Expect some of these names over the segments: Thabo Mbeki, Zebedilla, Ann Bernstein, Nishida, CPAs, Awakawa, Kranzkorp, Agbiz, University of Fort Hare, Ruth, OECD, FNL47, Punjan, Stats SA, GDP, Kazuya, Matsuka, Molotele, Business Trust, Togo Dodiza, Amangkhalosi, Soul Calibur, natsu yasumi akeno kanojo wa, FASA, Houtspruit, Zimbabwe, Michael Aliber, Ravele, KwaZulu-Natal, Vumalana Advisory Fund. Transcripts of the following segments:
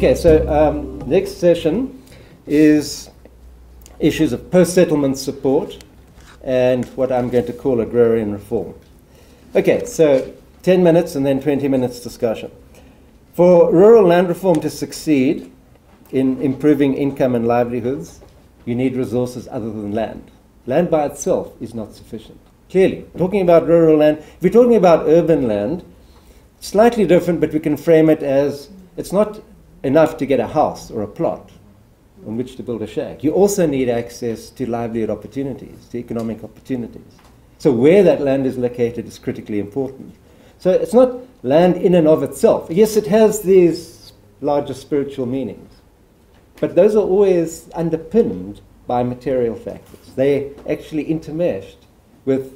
Okay, so next session is issues of post-settlement support and what I'm going to call agrarian reform. Okay, so 10 minutes and then 20 minutes discussion. For rural land reform to succeed in improving income and livelihoods, you need resources other than land. Land by itself is not sufficient. Clearly, talking about rural land, if we're talking about urban land, slightly different, but we can frame it as it's not enough to get a house or a plot on which to build a shack. You also need access to livelihood opportunities, to economic opportunities. So where that land is located is critically important. So it's not land in and of itself. Yes, it has these larger spiritual meanings, but those are always underpinned by material factors. They actually intermeshed with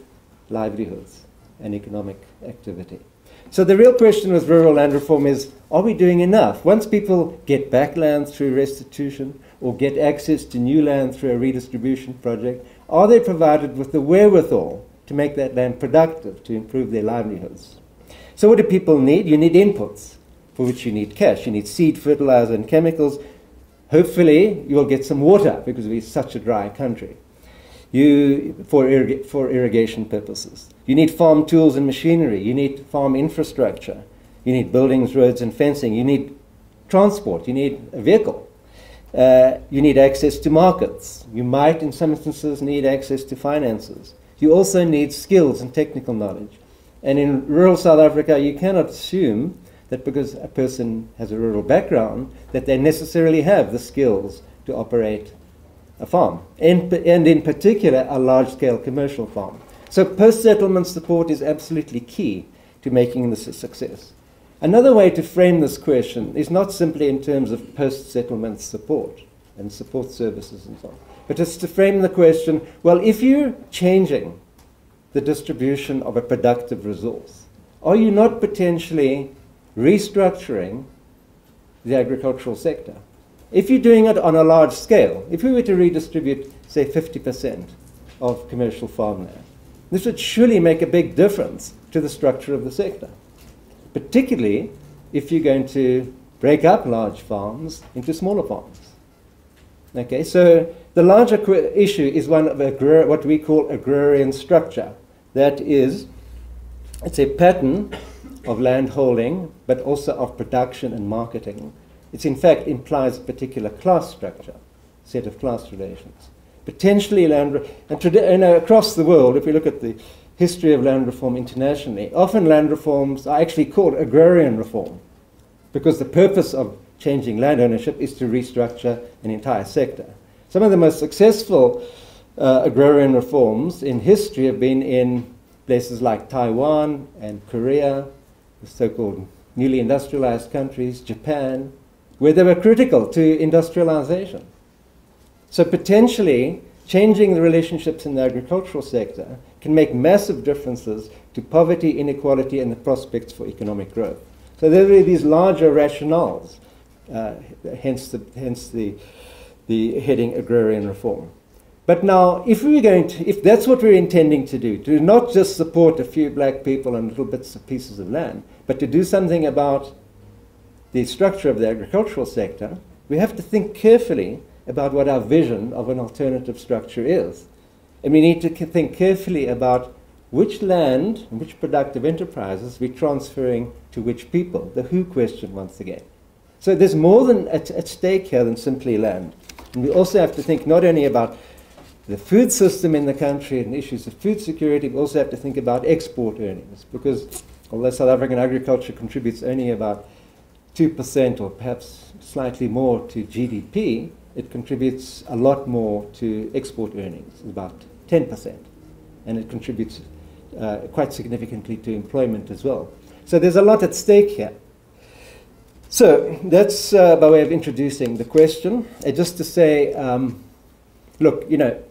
livelihoods and economic activity. So the real question with rural land reform is, are we doing enough? Once people get back land through restitution or get access to new land through a redistribution project, are they provided with the wherewithal to make that land productive, to improve their livelihoods? So what do people need? You need inputs, for which you need cash. You need seed, fertilizer, and chemicals. Hopefully, you'll get some water, because we're such a dry country, for irrigation purposes. You need farm tools and machinery. You need farm infrastructure. You need buildings, roads, and fencing. You need transport. You need a vehicle. You need access to markets. You might, in some instances, need access to finances. You also need skills and technical knowledge. And in rural South Africa, you cannot assume that because a person has a rural background, that they necessarily have the skills to operate a farm, and in particular, a large-scale commercial farm. So post-settlement support is absolutely key to making this a success. Another way to frame this question is not simply in terms of post-settlement support and support services and so on, but it's to frame the question, well, if you're changing the distribution of a productive resource, are you not potentially restructuring the agricultural sector? If you're doing it on a large scale, if we were to redistribute, say, 50% of commercial farmland, this would surely make a big difference to the structure of the sector, particularly if you're going to break up large farms into smaller farms. Okay, so the larger issue is one of what we call agrarian structure. That is, it's a pattern of land holding, but also of production and marketing. It in fact implies a particular class structure, set of class relations. Potentially land, and across the world, if we look at the history of land reform internationally, often land reforms are actually called agrarian reform, because the purpose of changing land ownership is to restructure an entire sector. Some of the most successful agrarian reforms in history have been in places like Taiwan and Korea, the so-called newly industrialized countries, Japan, where they were critical to industrialization. So potentially, changing the relationships in the agricultural sector can make massive differences to poverty, inequality, and the prospects for economic growth. So there are these larger rationales, hence the heading agrarian reform. But now, if we're going to, if that's what we're intending to do, to not just support a few black people and little bits of pieces of land, but to do something about the structure of the agricultural sector, we have to think carefully about what our vision of an alternative structure is. And we need to think carefully about which land and which productive enterprises we're transferring to which people, the who question once again. So there's more than at stake here than simply land. And we also have to think not only about the food system in the country and issues of food security, we also have to think about export earnings, because although South African agriculture contributes only about 2% or perhaps slightly more to GDP, it contributes a lot more to export earnings, about 10%. And it contributes quite significantly to employment as well. So there's a lot at stake here. So that's by way of introducing the question. Just to say, look, you know,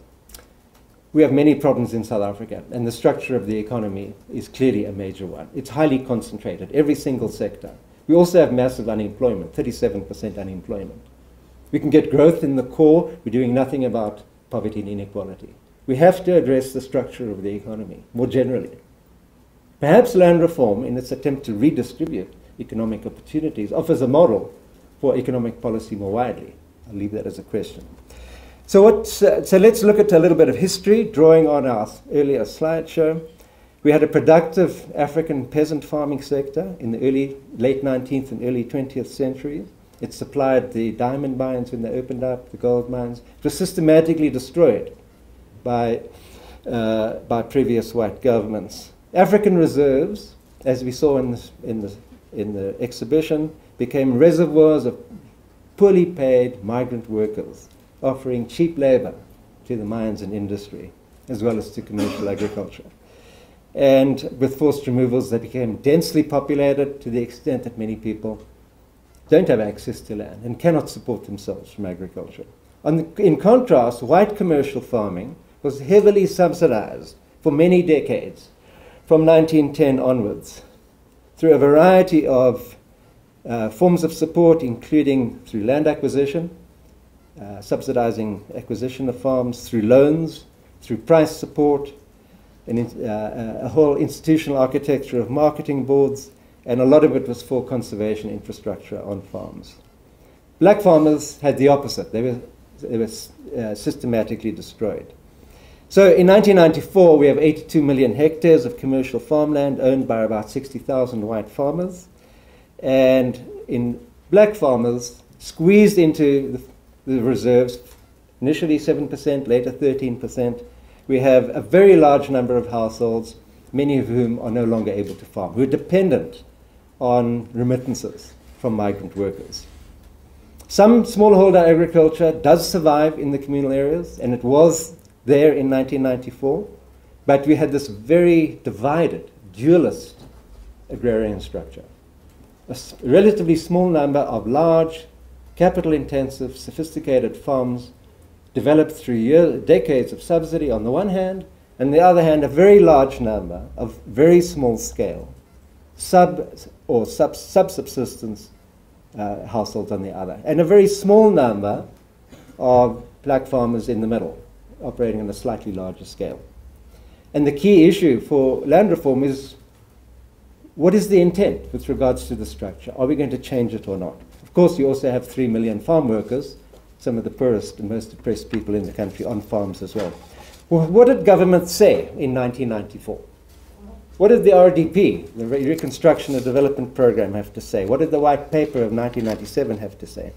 we have many problems in South Africa, and the structure of the economy is clearly a major one. It's highly concentrated, every single sector. We also have massive unemployment, 37% unemployment. We can get growth in the core. We're doing nothing about poverty and inequality. We have to address the structure of the economy more generally. Perhaps land reform, in its attempt to redistribute economic opportunities, offers a model for economic policy more widely? I'll leave that as a question. So, so let's look at a little bit of history, drawing on our earlier slideshow. We had a productive African peasant farming sector in the late 19th and early 20th centuries. It supplied the diamond mines when they opened up, the gold mines. It was systematically destroyed by previous white governments. African reserves, as we saw in the exhibition, became reservoirs of poorly paid migrant workers, offering cheap labor to the mines and industry, as well as to commercial agriculture. And with forced removals, they became densely populated to the extent that many people don't have access to land and cannot support themselves from agriculture. In contrast, white commercial farming was heavily subsidized for many decades, from 1910 onwards, through a variety of forms of support, including through land acquisition, subsidizing acquisition of farms, through loans, through price support, and a whole institutional architecture of marketing boards, and a lot of it was for conservation infrastructure on farms. Black farmers had the opposite. They were systematically destroyed. So in 1994, we have 82 million hectares of commercial farmland owned by about 60,000 white farmers. And in black farmers, squeezed into the reserves, initially 7%, later 13%, we have a very large number of households, many of whom are no longer able to farm, who are dependent on remittances from migrant workers. Some smallholder agriculture does survive in the communal areas, and it was there in 1994, but we had this very divided, dualist agrarian structure. A relatively small number of large, capital-intensive, sophisticated farms developed through decades of subsidy on the one hand, and on the other hand, a very large number of very small-scale subsistence households on the other, and a very small number of black farmers in the middle, operating on a slightly larger scale. And the key issue for land reform is, what is the intent with regards to the structure? Are we going to change it or not? Of course, you also have 3 million farm workers, some of the poorest and most oppressed people in the country, on farms as well. Well, what did government say in 1994? What did the RDP, the Reconstruction and Development Program, have to say? What did the White Paper of 1997 have to say?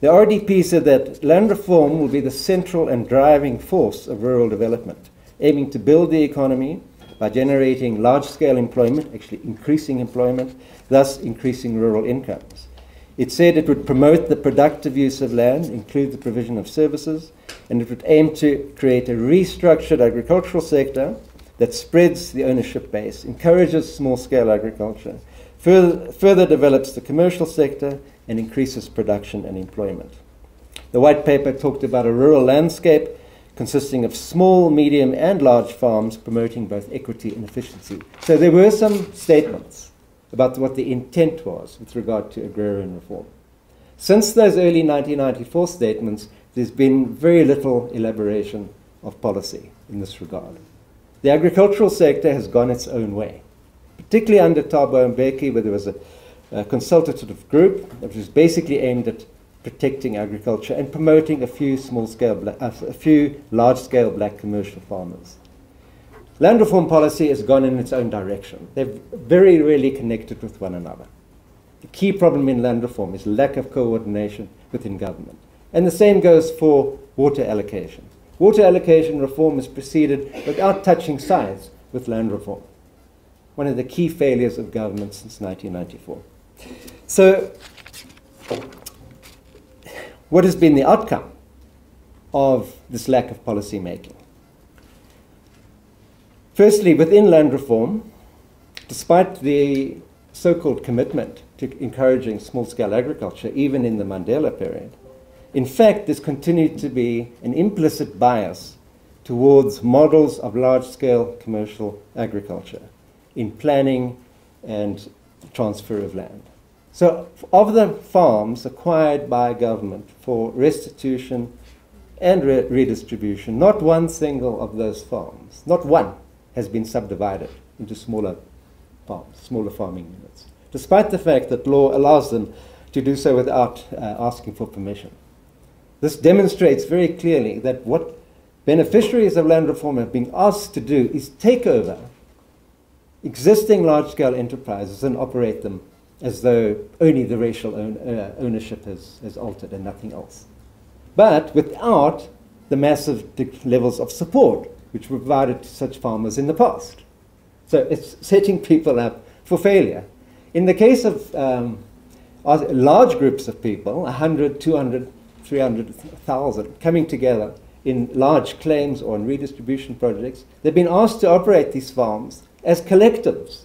The RDP said that land reform will be the central and driving force of rural development, aiming to build the economy by generating large-scale employment, actually increasing employment, thus increasing rural incomes. It said it would promote the productive use of land, include the provision of services, and it would aim to create a restructured agricultural sector that spreads the ownership base, encourages small-scale agriculture, further develops the commercial sector, and increases production and employment. The White Paper talked about a rural landscape consisting of small, medium, and large farms, promoting both equity and efficiency. So there were some statements about what the intent was with regard to agrarian reform. Since those early 1994 statements, there's been very little elaboration of policy in this regard. The agricultural sector has gone its own way, particularly under Thabo Mbeki, where there was a consultative group that was basically aimed at protecting agriculture and promoting a few large-scale black commercial farmers. Land reform policy has gone in its own direction. They're very rarely connected with one another. The key problem in land reform is lack of coordination within government. And the same goes for water allocation. Water allocation reform is proceeded without touching sides with land reform, one of the key failures of government since 1994. So what has been the outcome of this lack of policy making? Firstly, within land reform, despite the so-called commitment to encouraging small-scale agriculture, even in the Mandela period, in fact, there's continued to be an implicit bias towards models of large-scale commercial agriculture in planning and transfer of land. So of the farms acquired by government for restitution and redistribution, not one single of those farms, not one, has been subdivided into smaller farms, smaller farming units, despite the fact that law allows them to do so without asking for permission. This demonstrates very clearly that what beneficiaries of land reform are being asked to do is take over existing large-scale enterprises and operate them as though only the racial ownership has altered and nothing else, but without the massive levels of support which were provided to such farmers in the past. So it's setting people up for failure. In the case of large groups of people, 100, 200, 300,000, coming together in large claims or in redistribution projects, they've been asked to operate these farms as collectives.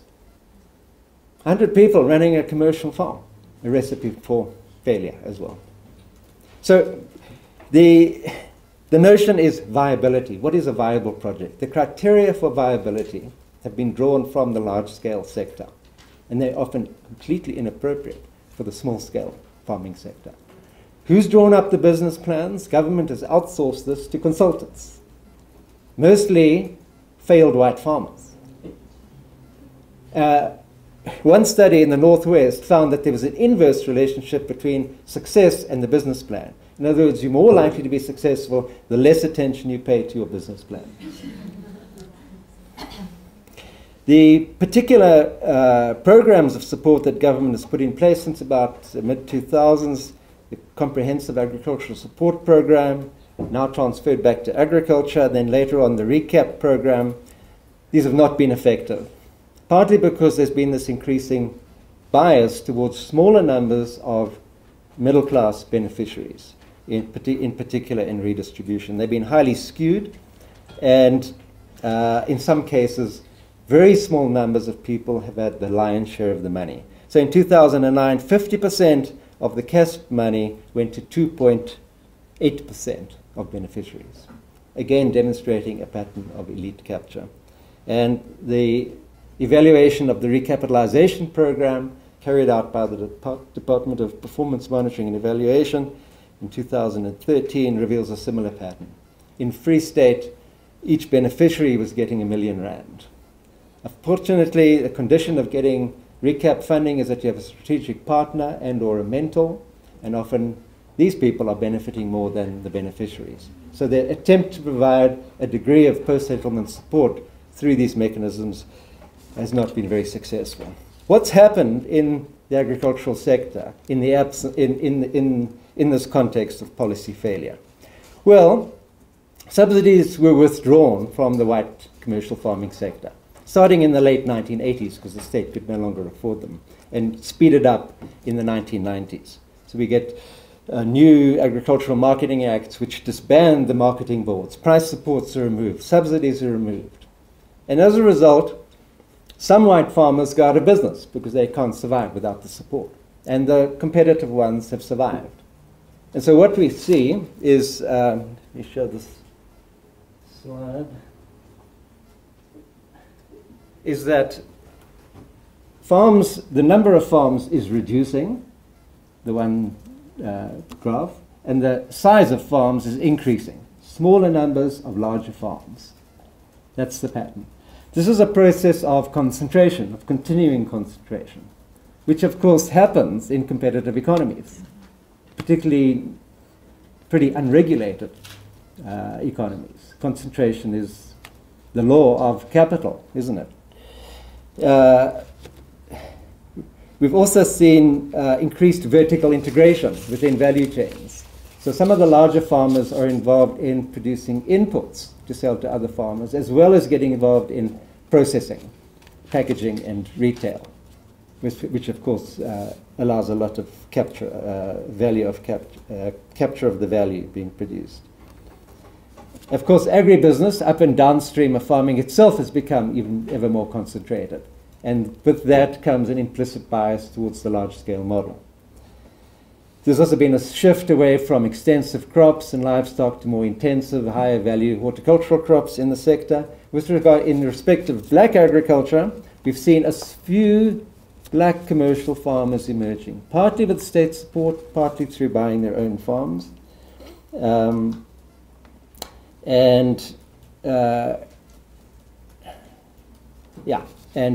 100 people running a commercial farm, a recipe for failure as well. So the notion is viability. What is a viable project? The criteria for viability have been drawn from the large-scale sector, and they're often completely inappropriate for the small-scale farming sector. Who's drawn up the business plans? Government has outsourced this to consultants, mostly failed white farmers. One study in the Northwest found that there was an inverse relationship between success and the business plan. In other words, you're more likely to be successful the less attention you pay to your business plan. The particular programs of support that government has put in place since about the mid-2000s, the Comprehensive Agricultural Support Program, now transferred back to agriculture, then later on the Recap program, these have not been effective, partly because there's been this increasing bias towards smaller numbers of middle-class beneficiaries, in particular in redistribution. They've been highly skewed, and in some cases, very small numbers of people have had the lion's share of the money. So in 2009, 50% of the CASP money went to 2.8% of beneficiaries, again demonstrating a pattern of elite capture. And the evaluation of the recapitalization program carried out by the Department of Performance Monitoring and Evaluation in 2013 reveals a similar pattern. In Free State, each beneficiary was getting R1 million. Unfortunately, the condition of getting recap funding is that you have a strategic partner and or a mentor, and often these people are benefiting more than the beneficiaries. So the attempt to provide a degree of post-settlement support through these mechanisms has not been very successful. What's happened in the agricultural sector in this context of policy failure? Well, subsidies were withdrawn from the white commercial farming sector, starting in the late 1980s because the state could no longer afford them, and speeded up in the 1990s. So we get new agricultural marketing acts which disband the marketing boards, price supports are removed, subsidies are removed. And as a result, some white farmers go out of business because they can't survive without the support. And the competitive ones have survived. And so what we see is, let me show this slide, is that farms, the number of farms is reducing, the one graph, and the size of farms is increasing. Smaller numbers of larger farms. That's the pattern. This is a process of concentration, of continuing concentration, which of course happens in competitive economies, particularly pretty unregulated economies. Concentration is the law of capital, isn't it? We've also seen increased vertical integration within value chains. So some of the larger farmers are involved in producing inputs to sell to other farmers, as well as getting involved in processing, packaging, and retail, which of course allows a lot of capture, capture of the value being produced. Of course, agribusiness up and downstream of farming itself has become ever more concentrated, and with that comes an implicit bias towards the large-scale model. There's also been a shift away from extensive crops and livestock to more intensive, higher value horticultural crops in the sector. In respect of black agriculture, we've seen a few black commercial farmers emerging, partly with state support, partly through buying their own farms. And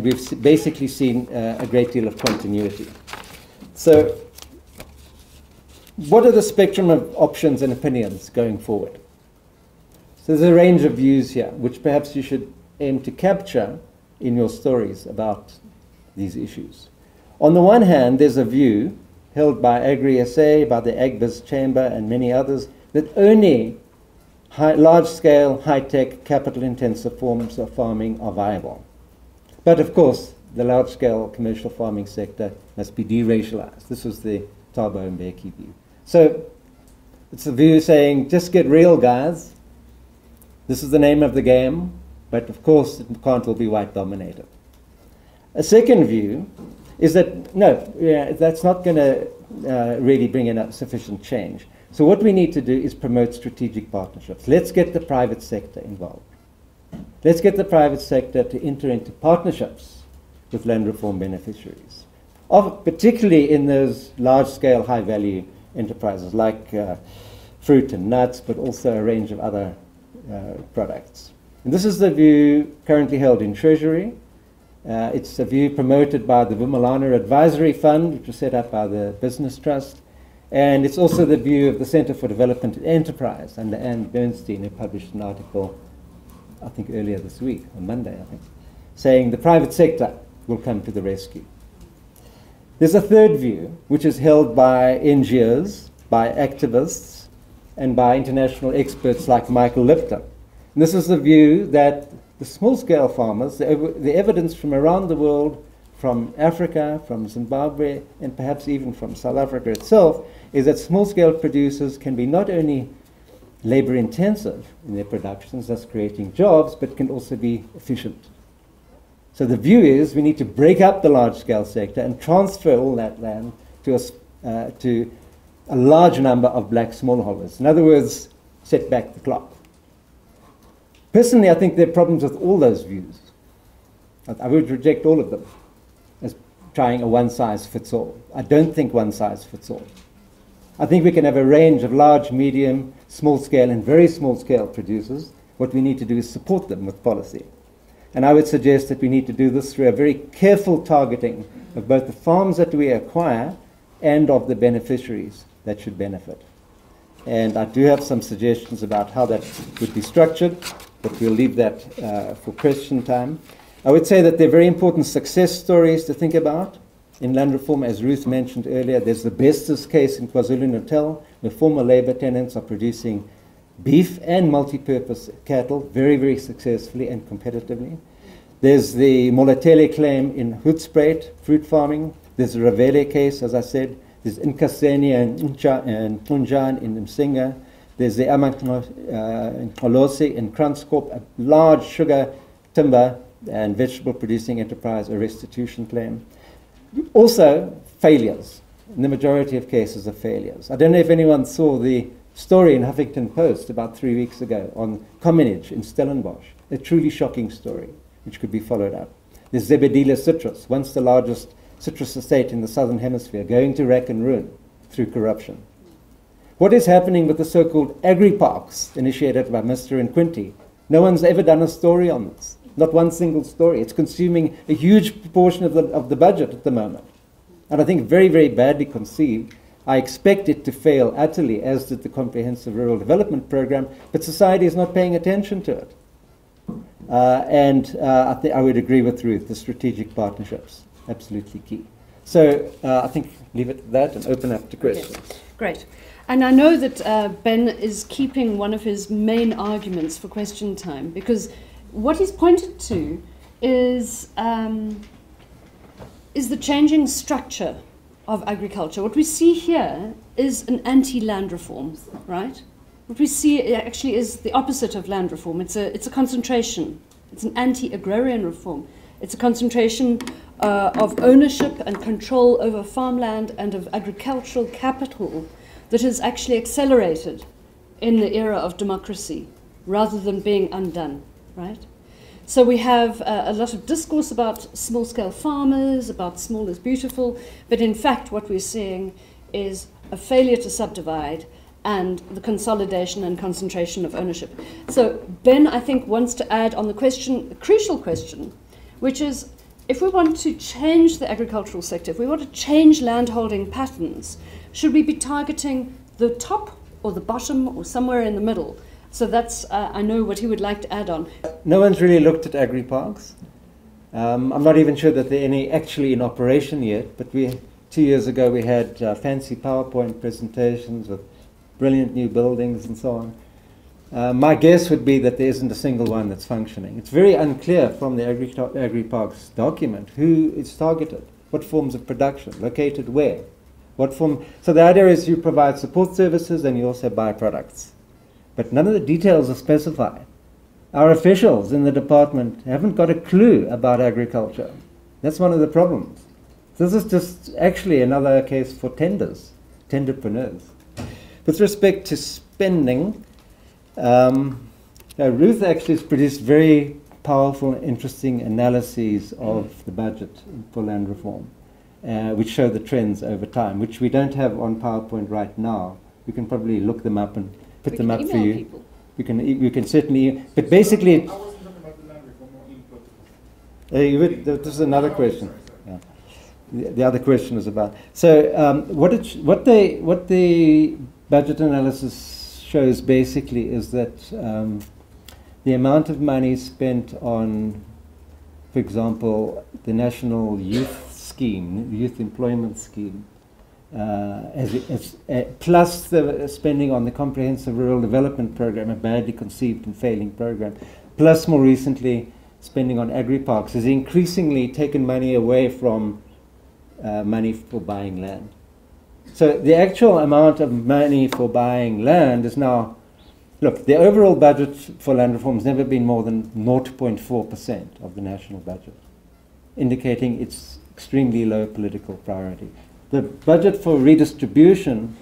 we've basically seen a great deal of continuity. So what are the spectrum of options and opinions going forward? So there's a range of views here, which perhaps you should aim to capture in your stories about these issues. On the one hand, there's a view held by Agri-SA, by the Agbiz Chamber and many others, that only large-scale, high-tech, capital-intensive forms of farming are viable. But of course, the large-scale commercial farming sector must be deracialized. This was the Thabo Mbeki view. So it's a view saying, just get real, guys. This is the name of the game, but of course it can't all be white-dominated. A second view is that, no, that's not going to really bring in sufficient change. So what we need to do is promote strategic partnerships. Let's get the private sector involved. Let's get the private sector to enter into partnerships with land reform beneficiaries, particularly in those large-scale, high-value enterprises like fruit and nuts, but also a range of other products. And this is the view currently held in Treasury. It's a view promoted by the Vumalana Advisory Fund, which was set up by the Business Trust. And it's also the view of the Center for Development and Enterprise under Ann Bernstein, who published an article, I think, earlier this week, on Monday, I think, saying the private sector will come to the rescue. There's a third view, which is held by NGOs, by activists, and by international experts like Michael Lipton. And this is the view that the small-scale farmers, the evidence from around the world, from Africa, from Zimbabwe, and perhaps even from South Africa itself, is that small-scale producers can be not only labor-intensive in their productions, thus creating jobs, but can also be efficient. So the view is we need to break up the large-scale sector and transfer all that land to a large number of black smallholders. In other words, set back the clock. Personally, I think there are problems with all those views. I would reject all of them as trying a one-size-fits-all. I don't think one-size-fits-all. I think we can have a range of large, medium, small-scale, and very small-scale producers. What we need to do is support them with policy. And I would suggest that we need to do this through a very careful targeting of both the farms that we acquire and of the beneficiaries that should benefit. And I do have some suggestions about how that would be structured, but we'll leave that for question time. I would say that there are very important success stories to think about in land reform. As Ruth mentioned earlier, there's the bestest case in KwaZulu-Natal, where former labour tenants are producing beef and multi-purpose cattle very, very successfully and competitively. There's the Molotele claim in Houtspruit, fruit farming. There's the Ravele case, as I said. There's Inkaseni and Punjan in Msinga. There's the Amangkhalosi in Kranzkorp, a large sugar, timber, and vegetable-producing enterprise, a restitution claim. Also, failures. In the majority of cases are failures. I don't know if anyone saw the story in Huffington Post about 3 weeks ago on Commonage in Stellenbosch, a truly shocking story, which could be followed up. There's Zebedilla citrus, once the largest citrus estate in the southern hemisphere, going to rack and ruin through corruption. What is happening with the so-called agri-parks initiated by Mr. Inquinti? No one's ever done a story on this. Not one single story. It's consuming a huge proportion of the budget at the moment. And I think very, very badly conceived. I expect it to fail utterly, as did the Comprehensive Rural Development Program, but society is not paying attention to it. I would agree with Ruth, the strategic partnerships, absolutely key. So I think leave it at that and open up to questions. Okay. Great. And I know that Ben is keeping one of his main arguments for question time, because what he's pointed to is the changing structure of agriculture. What we see here is an anti-land reform, right? What we see actually is the opposite of land reform. It's a concentration. It's an anti-agrarian reform. It's a concentration of ownership and control over farmland and of agricultural capital that has actually accelerated in the era of democracy rather than being undone. Right? So we have a lot of discourse about small-scale farmers, about small is beautiful, but in fact what we're seeing is a failure to subdivide and the consolidation and concentration of ownership. So Ben, I think, wants to add on the question, the crucial question, which is if we want to change the agricultural sector, if we want to change landholding patterns, should we be targeting the top or the bottom or somewhere in the middle. So that's, I know what he would like to add on. No one's really looked at agri-parks. I'm not even sure that there are any actually in operation yet, but we, 2 years ago we had fancy PowerPoint presentations with brilliant new buildings and so on. My guess would be that there isn't a single one that's functioning. It's very unclear from the Agri-Parks document who is targeted, what forms of production, located where, what form. So the idea is you provide support services and you also buy products. But none of the details are specified. Our officials in the department haven't got a clue about agriculture. That's one of the problems. This is just actually another case for tenders, tenderpreneurs. With respect to spending, Ruth actually has produced very powerful, interesting analyses of the budget for land reform, which show the trends over time, which we don't have on PowerPoint right now. We can probably look them up and put them up for you. People. You can certainly, but basically, I wasn't talking about the land reform or input. This is another question. Sorry, sorry. Yeah. The other question is about. So what the budget analysis shows basically is that the amount of money spent on, for example, the National Youth Scheme, Youth Employment Scheme, plus the spending on the Comprehensive Rural Development Program, a badly conceived and failing program, plus more recently spending on agri-parks, has increasingly taken money away from money for buying land. So the actual amount of money for buying land is now, look, the overall budget for land reform has never been more than 0.4% of the national budget, indicating its extremely low political priority. The budget for redistribution,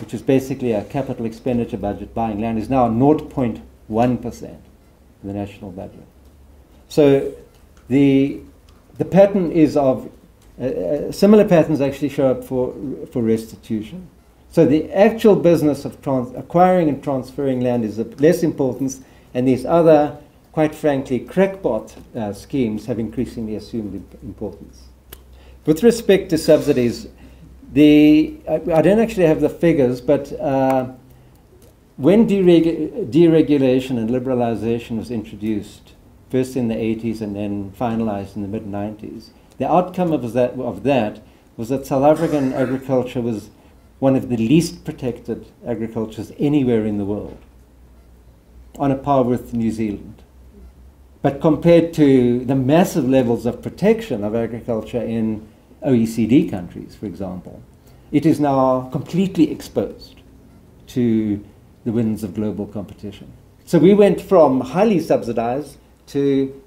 which is basically a capital expenditure budget buying land, is now 0.1% of the national budget. So the pattern is of similar patterns actually show up for restitution. So the actual business of acquiring and transferring land is of less importance, and these other, quite frankly, crackpot schemes have increasingly assumed importance. With respect to subsidies, I don't actually have the figures, but when deregulation and liberalization was introduced, first in the 80s and then finalized in the mid-90s, the outcome of that was that South African agriculture was one of the least protected agricultures anywhere in the world, on a par with New Zealand. But compared to the massive levels of protection of agriculture in OECD countries, for example, it is now completely exposed to the winds of global competition. So we went from highly subsidized to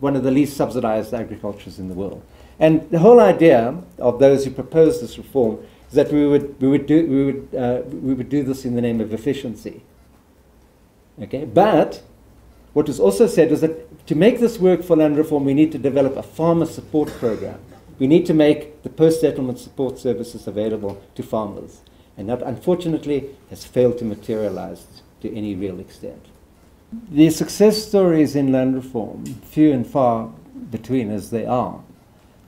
one of the least subsidized agricultures in the world. And the whole idea of those who proposed this reform is that we would do this in the name of efficiency. Okay? But what was also said was that to make this work for land reform, we need to develop a farmer support program. We need to make the post-settlement support services available to farmers. And that, unfortunately, has failed to materialize to any real extent. The success stories in land reform, few and far between as they are,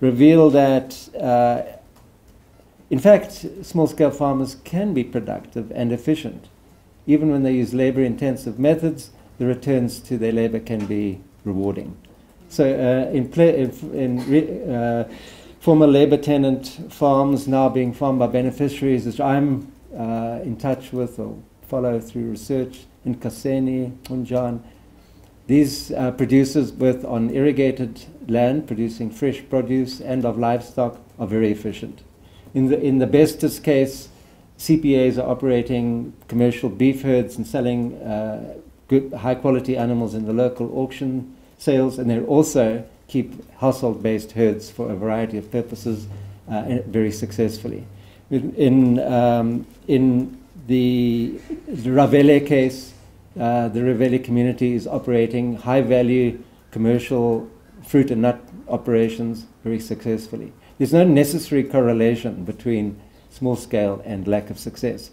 reveal that, in fact, small-scale farmers can be productive and efficient. Even when they use labor-intensive methods, the returns to their labor can be rewarding. So former labor-tenant farms now being farmed by beneficiaries, which I'm in touch with or follow through research, Inkaseni, Punjan. These producers, both on irrigated land, producing fresh produce, and of livestock, are very efficient. In the bestest case, CPAs are operating commercial beef herds and selling good, high-quality animals in the local auction sales, and they also keep household-based herds for a variety of purposes very successfully. In the Ravele case, the Ravele community is operating high-value commercial fruit and nut operations very successfully. There's no necessary correlation between small scale and lack of success.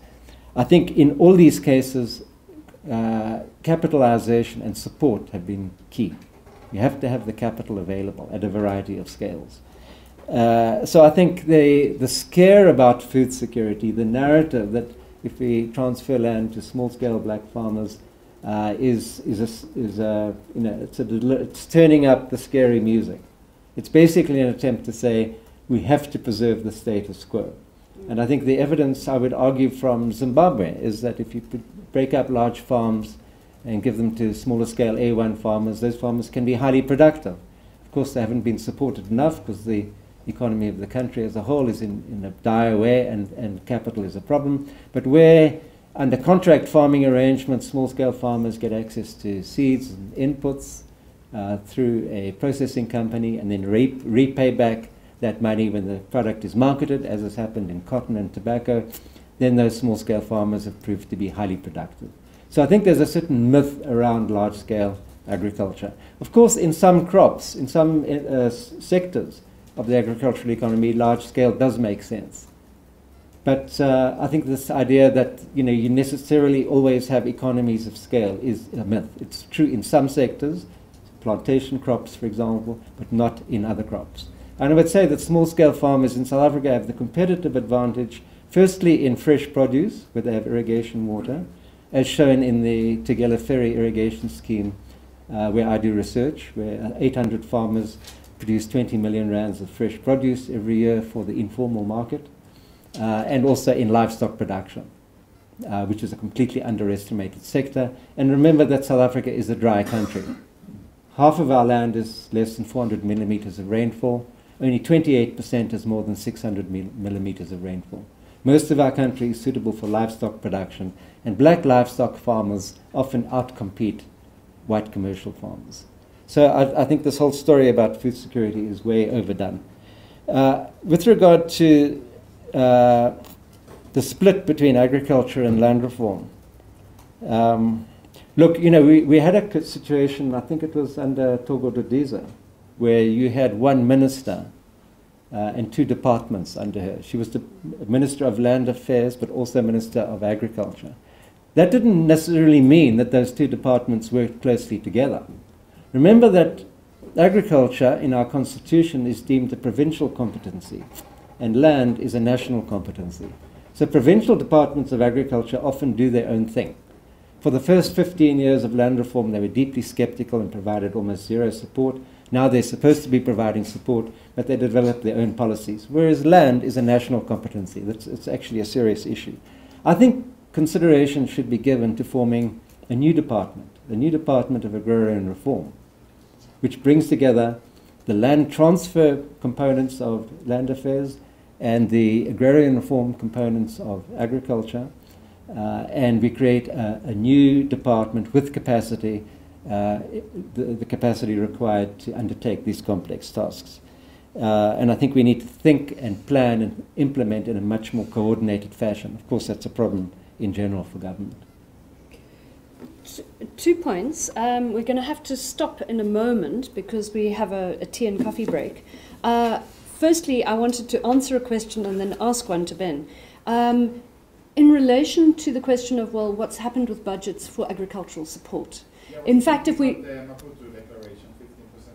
I think in all these cases, capitalization and support have been key. You have to have the capital available at a variety of scales. So I think the scare about food security, the narrative that if we transfer land to small-scale black farmers, it's turning up the scary music. It's basically an attempt to say we have to preserve the status quo. And I think the evidence, I would argue, from Zimbabwe is that if you break up large farms and give them to smaller scale A1 farmers, those farmers can be highly productive. Of course, they haven't been supported enough because the economy of the country as a whole is in a dire way, and capital is a problem. But where under contract farming arrangements, small scale farmers get access to seeds and inputs through a processing company and then repay back that money when the product is marketed, as has happened in cotton and tobacco, then those small-scale farmers have proved to be highly productive. So I think there's a certain myth around large-scale agriculture. Of course, in some crops, in some sectors of the agricultural economy, large-scale does make sense. But I think this idea that you necessarily always have economies of scale is a myth. It's true in some sectors, plantation crops, for example, but not in other crops. And I would say that small-scale farmers in South Africa have the competitive advantage, firstly in fresh produce, where they have irrigation water, as shown in the Tugela Ferry irrigation scheme, where I do research, where 800 farmers produce 20 million rands of fresh produce every year for the informal market, and also in livestock production, which is a completely underestimated sector. And remember that South Africa is a dry country. Half of our land is less than 400 millimeters of rainfall. Only 28% is more than 600 millimeters of rainfall. Most of our country is suitable for livestock production, and black livestock farmers often outcompete white commercial farmers. So I think this whole story about food security is way overdone. With regard to the split between agriculture and land reform, look, we had a situation, I think it was under Togo Dodiza, where you had one minister and two departments under her. She was the Minister of Land Affairs, but also Minister of Agriculture. That didn't necessarily mean that those two departments worked closely together. Remember that agriculture in our constitution is deemed a provincial competency, and land is a national competency. So provincial departments of agriculture often do their own thing. For the first 15 years of land reform, they were deeply skeptical and provided almost zero support. Now they're supposed to be providing support, but they develop their own policies, whereas land is a national competency. It's actually a serious issue. I think consideration should be given to forming a new department of agrarian reform, which brings together the land transfer components of land affairs and the agrarian reform components of agriculture, and we create a new department with capacity, the capacity required to undertake these complex tasks. And I think we need to think and plan and implement in a much more coordinated fashion. Of course, that's a problem in general for government. 2 points. We're going to have to stop in a moment because we have a tea and coffee break. Firstly, I wanted to answer a question and then ask one to Ben. In relation to the question of, well, what's happened with budgets for agricultural support? In fact, if we...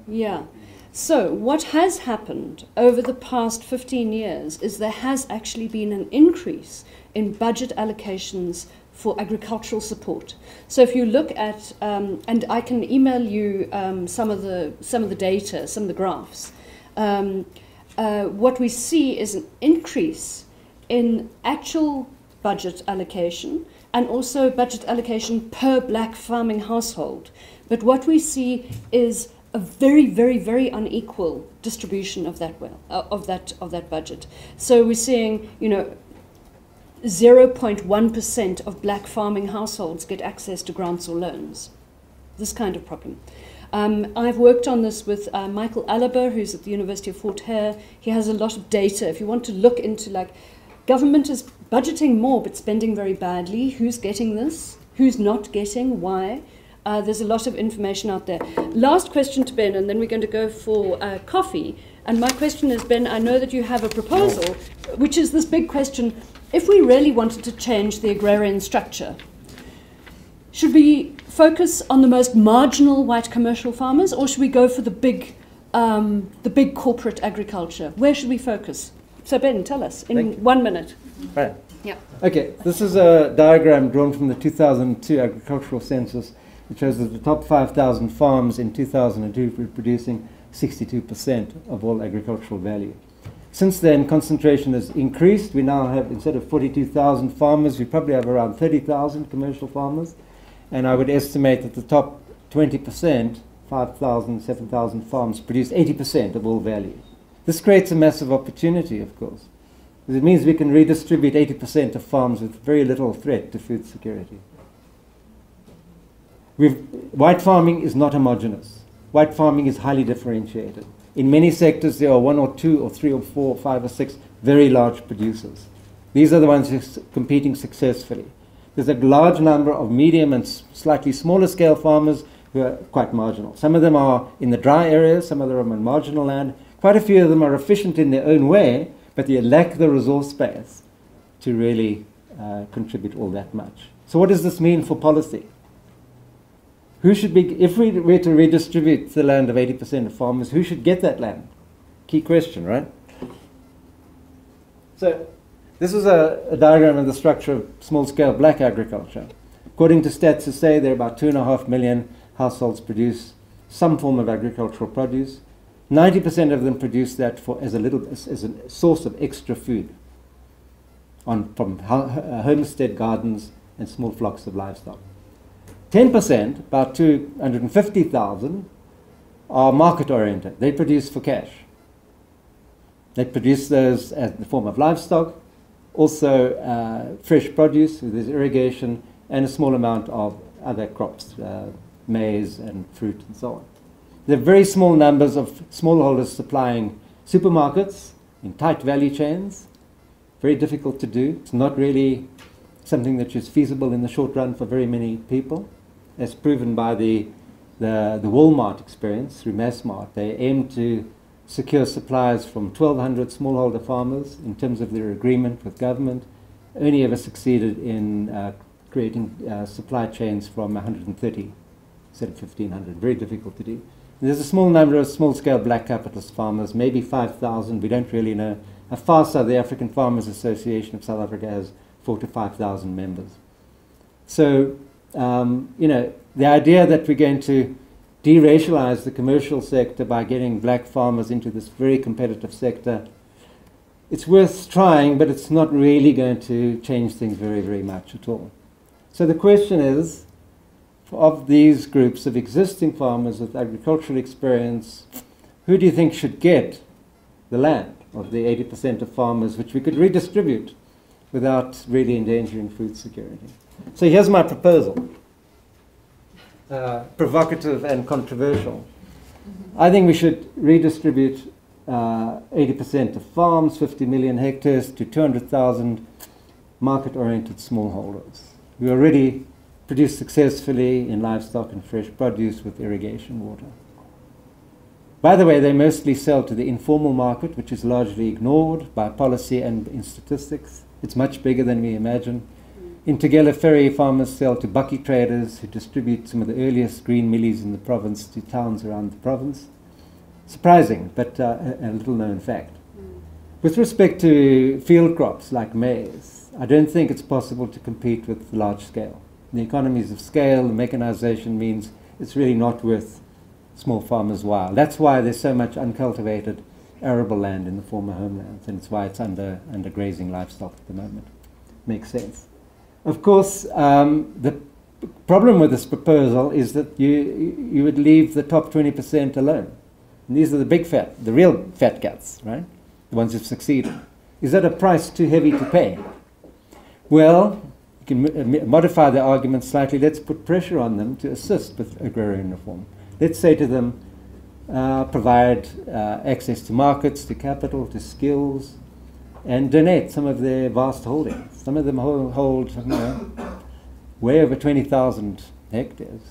Yeah. So what has happened over the past 15 years is there has actually been an increase in budget allocations for agricultural support. So if you look at, and I can email you some of the data, some of the graphs, what we see is an increase in actual budget allocation, and also budget allocation per black farming household. But what we see is a very, very, very unequal distribution of that of that budget. So we're seeing, 0.1% of black farming households get access to grants or loans. This kind of problem. I've worked on this with Michael Aliber, who's at the University of Fort Hare. He has a lot of data. If you want to look into, like, government is budgeting more but spending very badly. Who's getting this? Who's not getting? Why? There's a lot of information out there. Last question to Ben, and then we're going to go for coffee. And my question is, Ben, I know that you have a proposal, which is this big question. If we really wanted to change the agrarian structure, should we focus on the most marginal white commercial farmers, or should we go for the big corporate agriculture? Where should we focus? So Ben, tell us in 1 minute. Right. Yeah. Okay, this is a diagram drawn from the 2002 agricultural census. It shows that the top 5,000 farms in 2002 were producing 62% of all agricultural value. Since then, concentration has increased. We now have, instead of 42,000 farmers, we probably have around 30,000 commercial farmers. And I would estimate that the top 20%, 5,000, 7,000 farms, produce 80% of all value. This creates a massive opportunity, of course. It means we can redistribute 80% of farms with very little threat to food security. White farming is not homogenous. White farming is highly differentiated. In many sectors, there are one or two or three or four, or five or six very large producers. These are the ones who are competing successfully. There's a large number of medium and slightly smaller scale farmers who are quite marginal. Some of them are in the dry areas, some of them are on marginal land. Quite a few of them are efficient in their own way, but they lack the resource base to really contribute all that much. So what does this mean for policy? Who should be, if we were to redistribute the land of 80% of farmers, who should get that land? Key question, right? So this is a diagram of the structure of small-scale black agriculture. According to Stats SA, there are about 2.5 million households produce some form of agricultural produce. 90% of them produce that for, as a source of extra food from homestead gardens and small flocks of livestock. 10%, about 250,000, are market-oriented. They produce for cash. They produce those in the form of livestock, also fresh produce, so there's irrigation, and a small amount of other crops, maize and fruit and so on. There are very small numbers of smallholders supplying supermarkets in tight value chains. Very difficult to do. It's not really something that is feasible in the short run for very many people, as proven by the Walmart experience through MassMart. They aim to secure supplies from 1,200 smallholder farmers in terms of their agreement with government. Only ever succeeded in creating supply chains from 130 instead of 1,500. Very difficult to do. There's a small number of small-scale black capitalist farmers, maybe 5,000, we don't really know. A FASA, the African Farmers Association of South Africa, has 4,000 to 5,000 members. So, you know, the idea that we're going to deracialize the commercial sector by getting black farmers into this very competitive sector, it's worth trying, but it's not really going to change things very, very much at all. So the question is, of these groups of existing farmers with agricultural experience, who do you think should get the land of the 80% of farmers which we could redistribute without really endangering food security? So here's my proposal, provocative and controversial. I think we should redistribute 80% of farms, 50 million hectares, to 200,000 market-oriented smallholders who already produce successfully in livestock and fresh produce with irrigation water. By the way, they mostly sell to the informal market, which is largely ignored by policy and in statistics. It's much bigger than we imagine. In Tugela Ferry, farmers sell to bucky traders who distribute some of the earliest green millis in the province to towns around the province. Surprising, but a little-known fact. With respect to field crops like maize, I don't think it's possible to compete with large scale. The economies of scale, the mechanization means it's really not worth small farmers' while. That's why there's so much uncultivated arable land in the former homelands, and it's why it's under grazing livestock at the moment. Makes sense. Of course, the problem with this proposal is that you would leave the top 20% alone. And these are the big fat, the real fat cats, right? The ones who've succeeded. Is that a price too heavy to pay? Well, can modify the argument slightly. Let's put pressure on them to assist with agrarian reform. Let's say to them, provide access to markets, to capital, to skills, and donate some of their vast holdings. Some of them hold way over 20,000 hectares,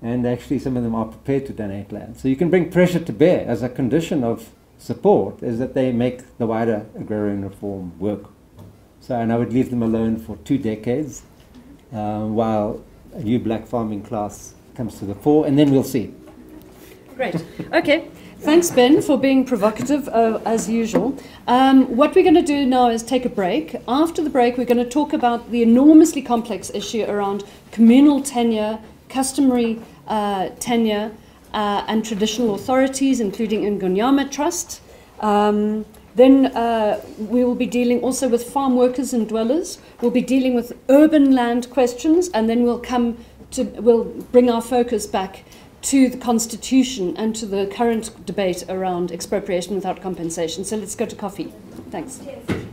and actually some of them are prepared to donate land. So you can bring pressure to bear as a condition of support, is that they make the wider agrarian reform work. So, and I would leave them alone for 2 decades while a new black farming class comes to the fore, and then we'll see. Great. Okay. Thanks, Ben, for being provocative, as usual. What we're going to do now is take a break. After the break, we're going to talk about the enormously complex issue around communal tenure, customary tenure, and traditional authorities, including Ingonyama Trust. Then we will be dealing also with farm workers and dwellers. We'll be dealing with urban land questions, and then we'll bring our focus back to the Constitution and to the current debate around expropriation without compensation. So let's go to coffee. Thanks. Cheers.